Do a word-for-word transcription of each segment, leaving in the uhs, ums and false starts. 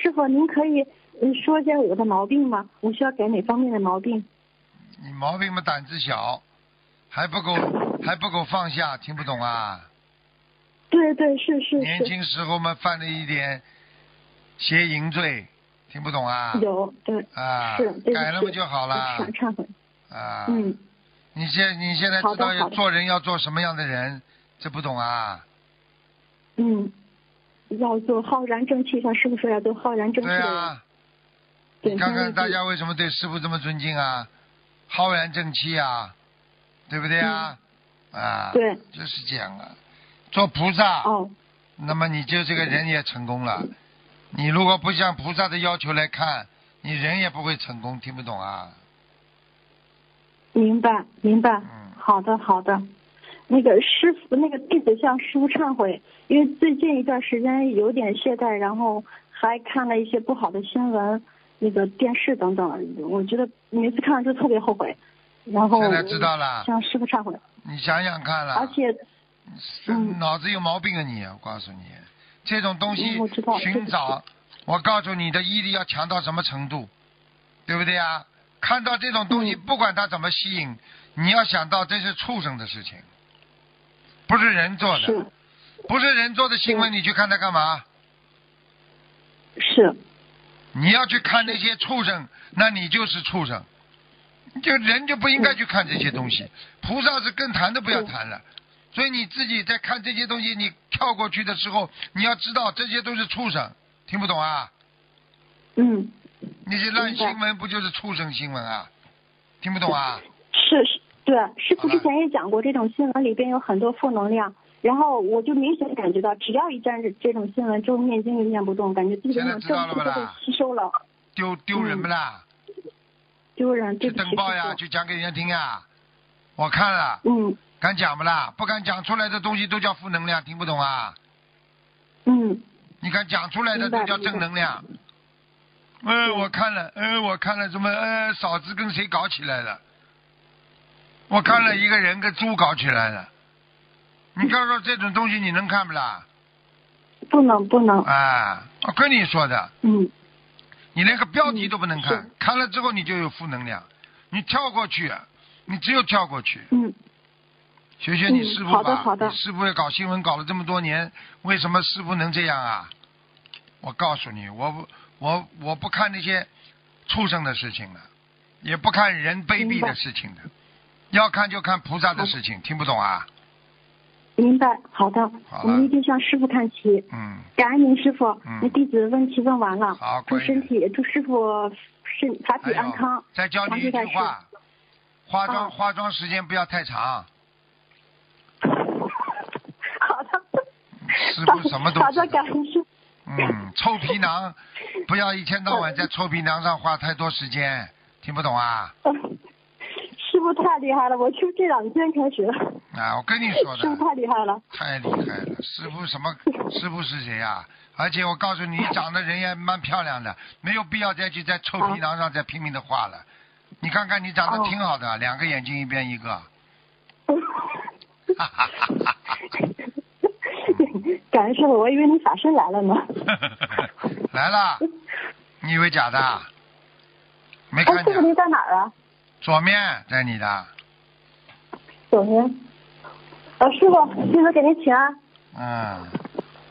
师傅，您可以说一下我的毛病吗？我需要改哪方面的毛病？你毛病嘛，胆子小，还不够，还不够放下，听不懂啊？对对，是是。年轻时候嘛，犯了一点邪淫罪，听不懂啊？有，对。啊，是，改了嘛就好了。忏悔。啊。嗯。你现你现在知道要做人要做什么样的人，这不懂啊？嗯，要做浩然正气，像师傅说要做浩然正气的人。对啊。你看看大家为什么对师傅这么尊敬啊？浩然正气啊，对不对啊？嗯、啊，对，就是这样啊。做菩萨，哦，那么你就这个人也成功了。你如果不像菩萨的要求来看，你人也不会成功，听不懂啊？明白，明白。嗯，好的，好的。那个师傅，那个弟子向师父忏悔，因为最近一段时间有点懈怠，然后还看了一些不好的新闻。那个电视等等，我觉得每次看了就特别后悔，然后现在知道了，向师父忏悔。你想想看了，而且，嗯，脑子有毛病啊你！我告诉你，这种东西寻找，我告诉你的毅力要强到什么程度，对不对啊？看到这种东西，不管它怎么吸引，你要想到这是畜生的事情，不是人做的，不是人做的新闻，你去看它干嘛？是。你要去看那些畜生，那你就是畜生，就人就不应该去看这些东西。菩萨是更谈都不要谈了，所以你自己在看这些东西，你跳过去的时候，你要知道这些都是畜生，听不懂啊？嗯。那些烂新闻不就是畜生新闻啊？听不懂啊？是是，对，师父之前也讲过，这种新闻里边有很多负能量。然后我就明显感觉到，只要一沾这种新闻，就念经也念不动，感觉自己的正气都被吸收了。丢丢人不啦？丢人，对不起。去登报呀，去讲给人家听啊！我看了，嗯，敢讲不啦？不敢讲出来的东西都叫负能量，听不懂啊？嗯。你敢讲出来的都叫正能量。嗯、呃，我看了，嗯、呃，我看了什么？呃，嫂子跟谁搞起来了？我看了一个人跟猪搞起来了。你告诉我这种东西你能看不啦？不能不能。啊，我跟你说的。嗯。你连个标题都不能看，嗯、看了之后你就有负能量，你跳过去，你只有跳过去。嗯。学学你师父吧。嗯、好的好的。师父也搞新闻搞了这么多年，为什么师父能这样啊？我告诉你，我不我我不看那些畜生的事情了，也不看人卑鄙的事情的，要看就看菩萨的事情，听不懂啊？明白，好的，好我们一定向师傅看齐。嗯，感恩您师傅。嗯，那弟子问题问完了。好，祝身体，祝师傅身法体安康。再教你一句话，化妆、哦、化妆时间不要太长。好的。师傅什么都知道。好的，感恩师傅。嗯，臭皮囊，不要一天到晚在臭皮囊上花太多时间，听不懂啊？嗯，师傅太厉害了，我就这两天开始了。啊，我跟你说的，师傅太厉害了，太厉害了！师傅什么？师傅是谁呀、啊？而且我告诉你，你长得人也蛮漂亮的，没有必要再去在臭皮囊上再拼命的画了。你看看你长得挺好的，哦、两个眼睛一边一个。哈哈哈哈哈！感恩师傅，我以为你法身来了呢。来了，你以为假的？没看见。师傅您在哪儿啊？左面，在你的。左面。老师傅，弟子给您请安。嗯，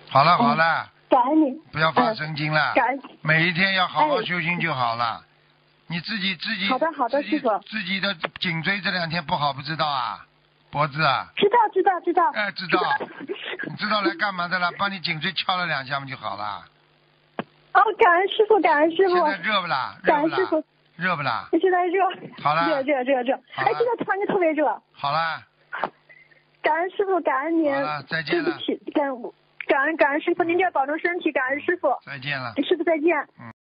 好了好了，感恩你，不要发神经了，感恩，每一天要好好修心就好了。你自己自己好的好的师傅，自己的颈椎这两天不好，不知道啊，脖子啊。知道知道知道。哎，知道，你知道来干嘛的了？帮你颈椎敲了两下嘛就好了。哦，感恩师傅，感恩师傅。现在热不啦？感恩师傅。热不啦？现在热。好了。热热热热，哎，现在突然就特别热。好了。感恩师傅，感恩您，再见了。对不起，感恩感恩感恩师傅，您要保重身体，感恩师傅。再见了，师傅再见。嗯。